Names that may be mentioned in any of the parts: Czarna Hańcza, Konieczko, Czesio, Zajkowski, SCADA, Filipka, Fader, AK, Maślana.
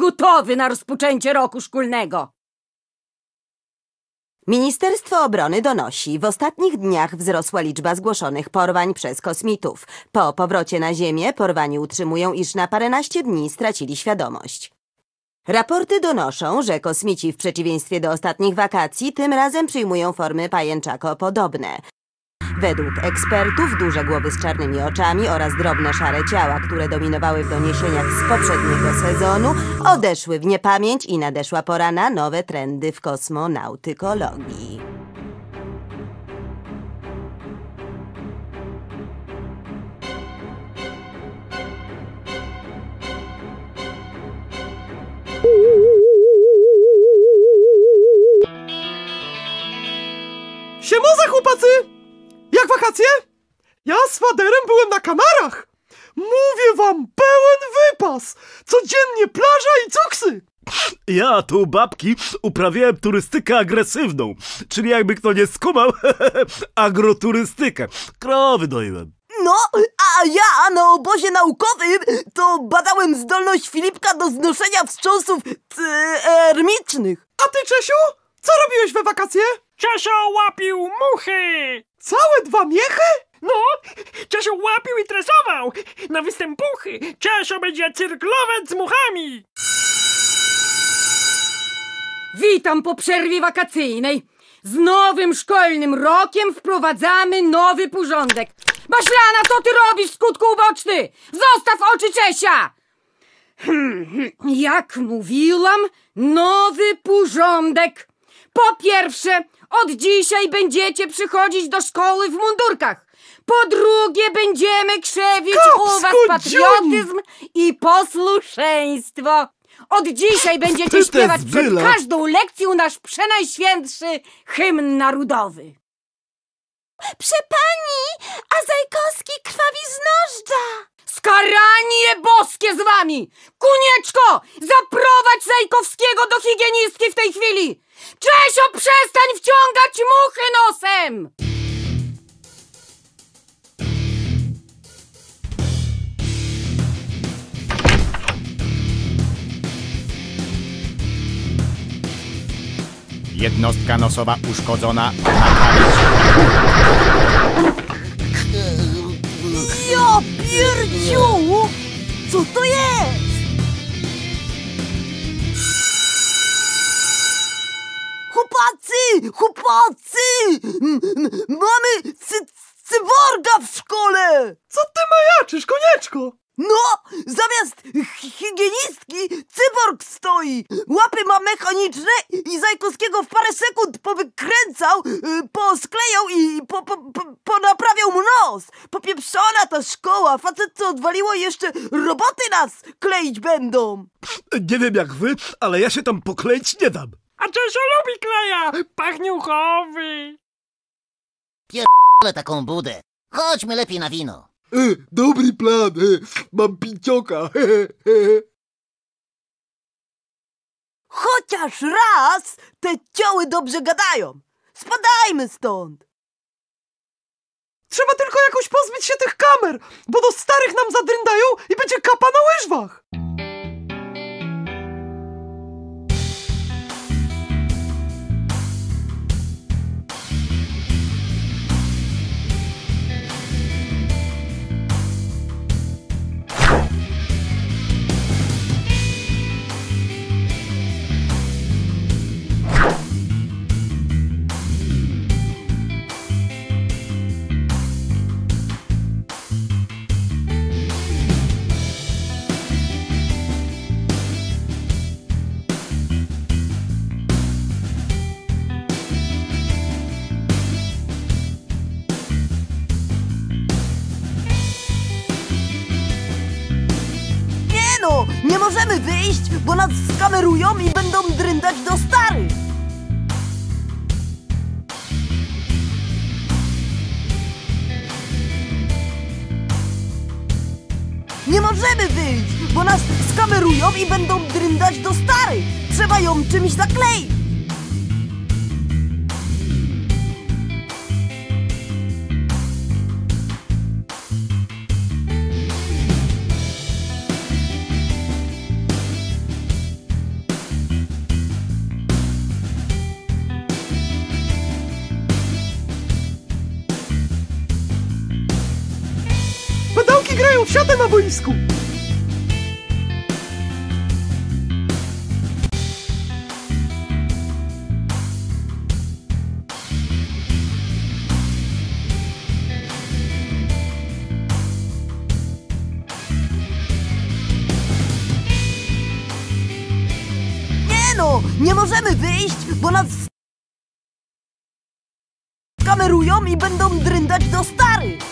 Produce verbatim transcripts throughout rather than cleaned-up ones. gotowy na rozpoczęcie roku szkolnego. Ministerstwo Obrony donosi, w ostatnich dniach wzrosła liczba zgłoszonych porwań przez kosmitów. Po powrocie na Ziemię porwani utrzymują, iż na paręnaście dni stracili świadomość. Raporty donoszą, że kosmici w przeciwieństwie do ostatnich wakacji tym razem przyjmują formy pajęczako-podobne. Według ekspertów duże głowy z czarnymi oczami oraz drobne szare ciała, które dominowały w doniesieniach z poprzedniego sezonu, odeszły w niepamięć i nadeszła pora na nowe trendy w kosmonautykologii. Siemoza, chłopacy! Jak wakacje? Ja z Faderem byłem na Kanarach! Mówię wam, pełen wypas! Codziennie plaża i cuksy! Ja tu, babki, uprawiałem turystykę agresywną, czyli jakby kto nie skumał, agroturystykę. Krowy doiłem. No, a ja na obozie naukowym to badałem zdolność Filipka do znoszenia wstrząsów termicznych. A ty, Czesiu, co robiłeś we wakacje? Czesio łapił muchy! Całe dwa miechy? No, Czesio łapił i tresował! Na występuchy Czesio będzie cyrklować z muchami! Witam po przerwie wakacyjnej! Z nowym szkolnym rokiem wprowadzamy nowy porządek! Maślana, co ty robisz, skutku uboczny? Zostaw oczy Czesia! Hmm, jak mówiłam, nowy porządek! Po pierwsze, od dzisiaj będziecie przychodzić do szkoły w mundurkach. Po drugie, będziemy krzewić Kopsko u was patriotyzm dzień. I posłuszeństwo. Od dzisiaj będziecie śpiewać przed każdą lekcją nasz przenajświętszy hymn narodowy. Przepani, a Zajkowski krwawi z nożdża. Skaranie boskie z wami! Konieczko, zaprowadź Zajkowskiego do higienistki w tej chwili! Czesio, przestań wciągać muchy nosem! Jednostka nosowa uszkodzona. Ja pierdziu! Co to jest? Chłopacy! Chłopacy! Mamy cyborga w szkole! Co ty majaczysz, Konieczko? No! Zamiast higienistki cyborg stoi! Łapy ma mechaniczne i Zajkowskiego w parę sekund powykręcał, posklejał i po, po, po, ponaprawiał mu nos! Popieprzona ta szkoła! Facetce odwaliło jeszcze roboty nas kleić będą! Nie wiem jak wy, ale ja się tam pokleić nie dam! A Czesio lubi kleja! Pachniuchowy! Pierdolę taką budę! Chodźmy lepiej na wino! E, dobry plan! E, mam pincioka! E, e. Chociaż raz te cioły dobrze gadają! Spadajmy stąd! Trzeba tylko jakoś pozbyć się tych kamer, bo do starych nam zadryndają i będzie kapa na łyżwach! Nie możemy wyjść, bo nas skamerują i będą dryndać do starych! Nie możemy wyjść, bo nas skamerują i będą dryndać do starych! Trzeba ją czymś zakleić! grają w siatę na boisku! Nie no! Nie możemy wyjść, bo nas kamerują i będą dryndać do starych!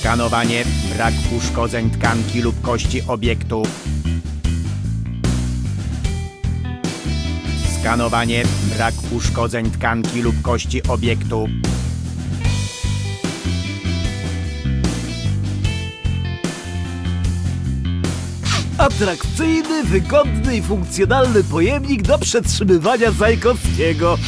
Skanowanie, brak uszkodzeń tkanki lub kości obiektu. Skanowanie, brak uszkodzeń tkanki lub kości obiektu. Atrakcyjny, wygodny i funkcjonalny pojemnik do przetrzymywania Zajkowskiego.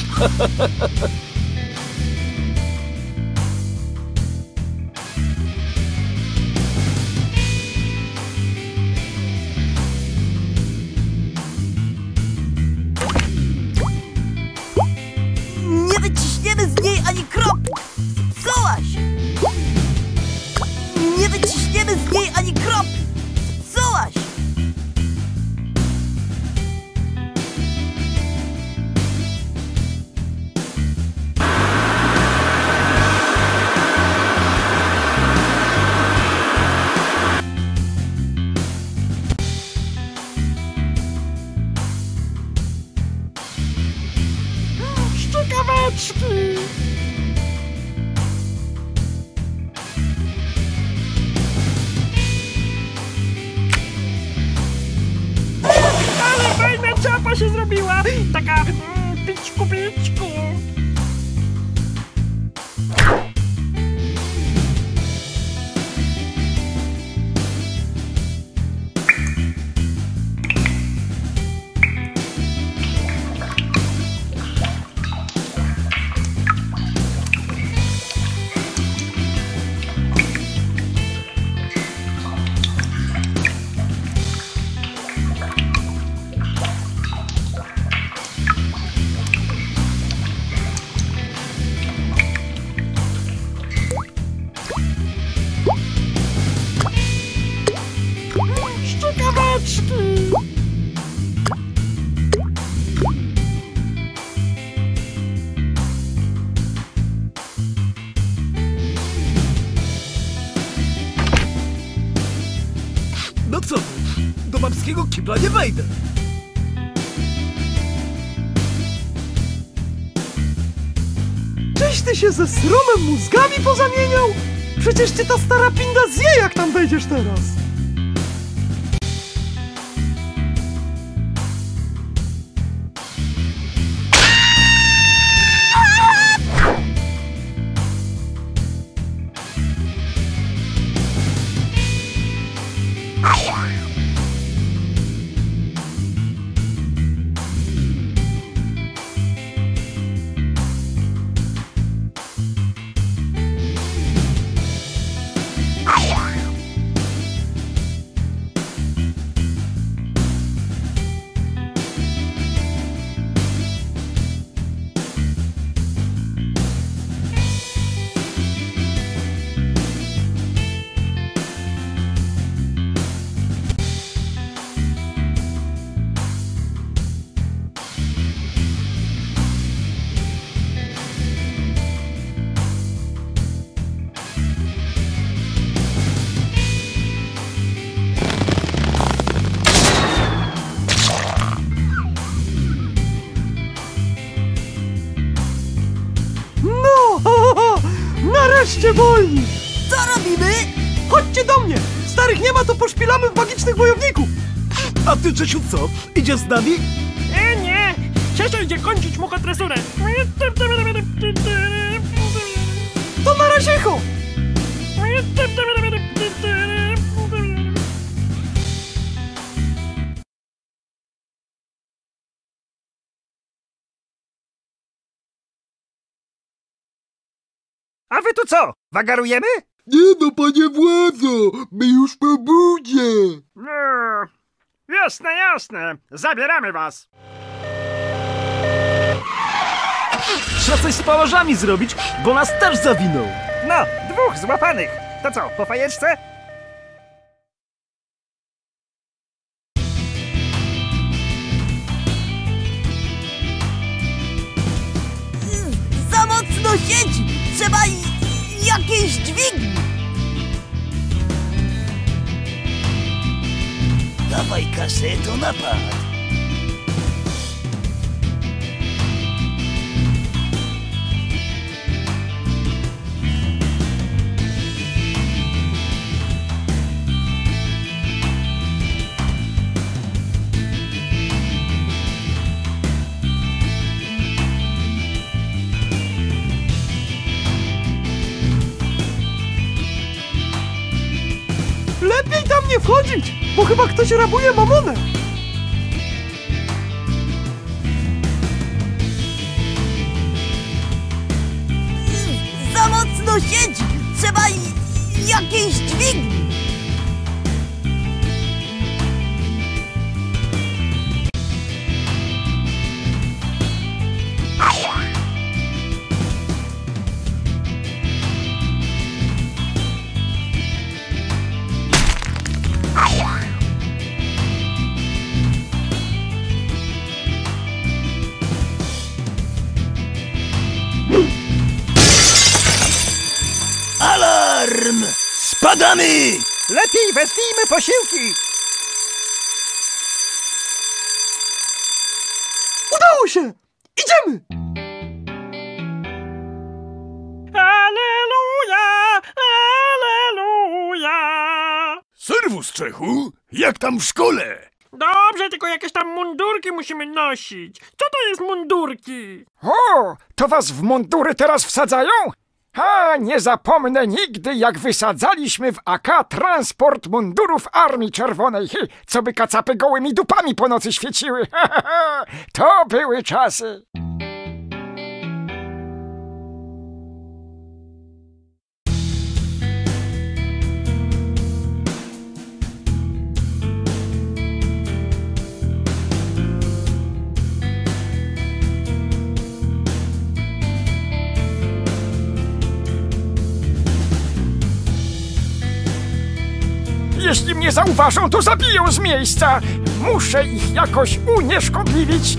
Się zrobiła taka mm, piczku piczku. No co? Do babskiego kibla nie wejdę! Czyś ty się ze sromem mózgami pozamieniał? Przecież cię ta stara pinda zje, jak tam wejdziesz teraz! Weźcie wolni! Co robimy? Chodźcie do mnie! Starych nie ma, to poszpilamy w magicznych wojowników! A ty, Czesiu, co? Idziesz z nami? E, nie! Czesio idzie kończyć muchotresurę! To na raziecho! A wy tu co? Wagarujemy? Nie no, panie władzo, my już po budzie. Eee, jasne, jasne. Zabieramy was. Trzeba coś z pałażami zrobić, bo nas też zawinął. No, dwóch złapanych. To co, po fajeczce? Za mocno siedzi. Trzeba jakiejś dźwigni! Dawaj kasę, to napad! Lepiej tam nie wchodzić, bo chyba ktoś rabuje mamonę. Za mocno siedzi, trzeba jakiejś dźwigni. Spadamy! Lepiej wezwijmy posiłki! Udało się! Idziemy! Aleluja! Aleluja! Serwus, Czechu! Jak tam w szkole? Dobrze, tylko jakieś tam mundurki musimy nosić. Co to jest mundurki? O! To was w mundury teraz wsadzają? Ha, nie zapomnę nigdy, jak wysadzaliśmy w A K transport mundurów Armii Czerwonej, co by kacapy gołymi dupami po nocy świeciły. To były czasy. Jeśli mnie zauważą, to zabiją z miejsca! Muszę ich jakoś unieszkodliwić!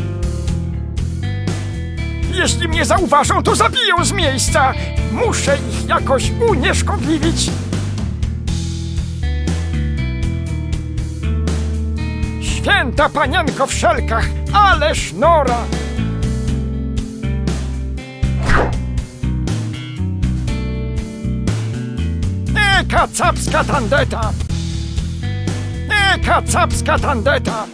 Jeśli mnie zauważą, to zabiją z miejsca! Muszę ich jakoś unieszkodliwić! Święta panienko w szelkach, ale sznora! E, kacapska tandeta! Kacapska tandeta!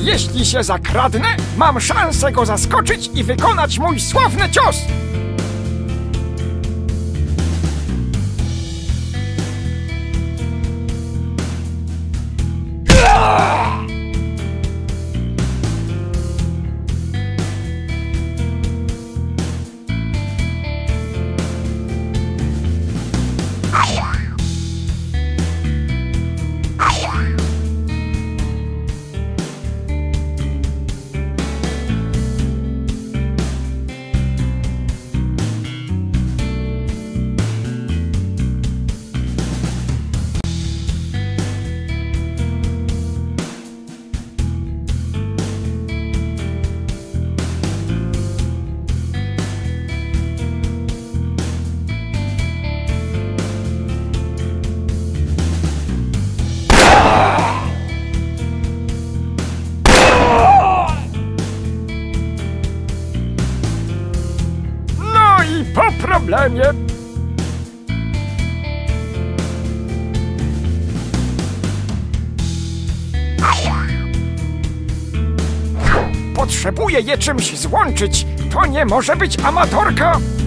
Jeśli się zakradnę, mam szansę go zaskoczyć i wykonać mój sławny cios! po problemie. Potrzebuję je czymś złączyć. To nie może być amatorka.